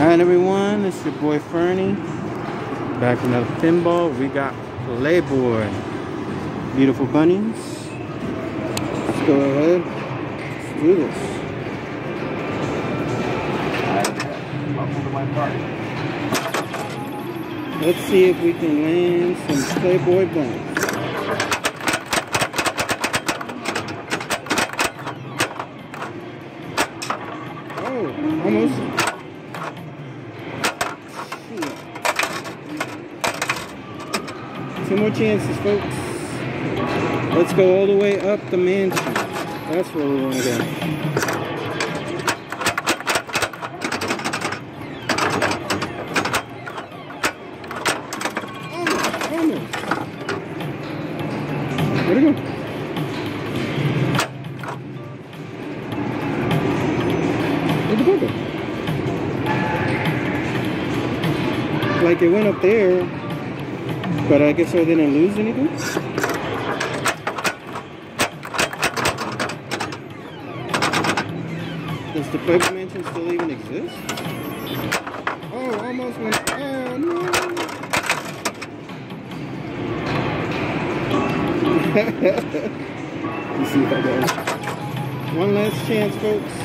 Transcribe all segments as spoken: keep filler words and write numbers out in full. Alright everyone, it's your boy Fernie. Back with another pinball. We got Playboy. Beautiful bunnies. Let's go ahead. Let's do this. Let's see if we can land some Playboy bunnies. Oh, almost. Two more chances, folks. Let's go all the way up the mansion. That's where we want to go. Oh, almost. Where'd it go? Where'd the board go? Like it went up there. But I guess I didn't lose anything. Does the Pokemansion still even exist? Oh, almost went. Oh no! You see how that goes. One last chance, folks.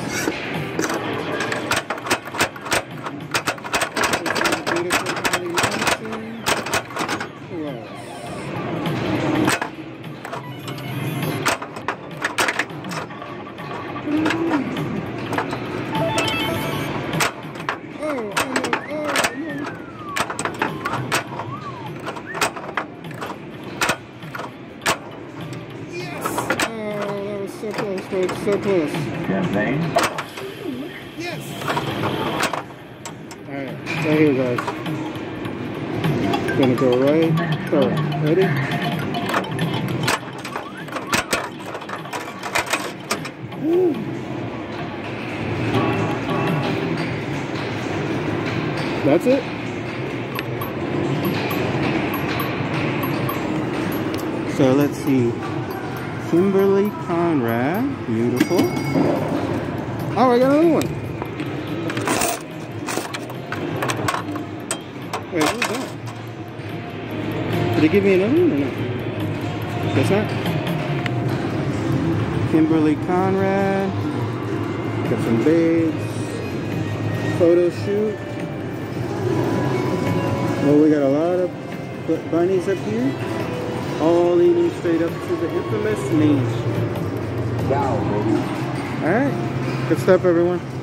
Folks, so close. Champagne? Yes! Alright, so here guys. Gonna go right. Throw it. Ready? Woo. That's it? So let's see. Kimberly Conrad, beautiful. Oh, I got another one. Wait, what was that? Did it give me another one or not? Guess not. Kimberly Conrad. Got some babes. Photo shoot. Well, we got a lot of bunnies up here. All leading straight up to the infamous mansion. Wow, baby. Alright. Good stuff, everyone.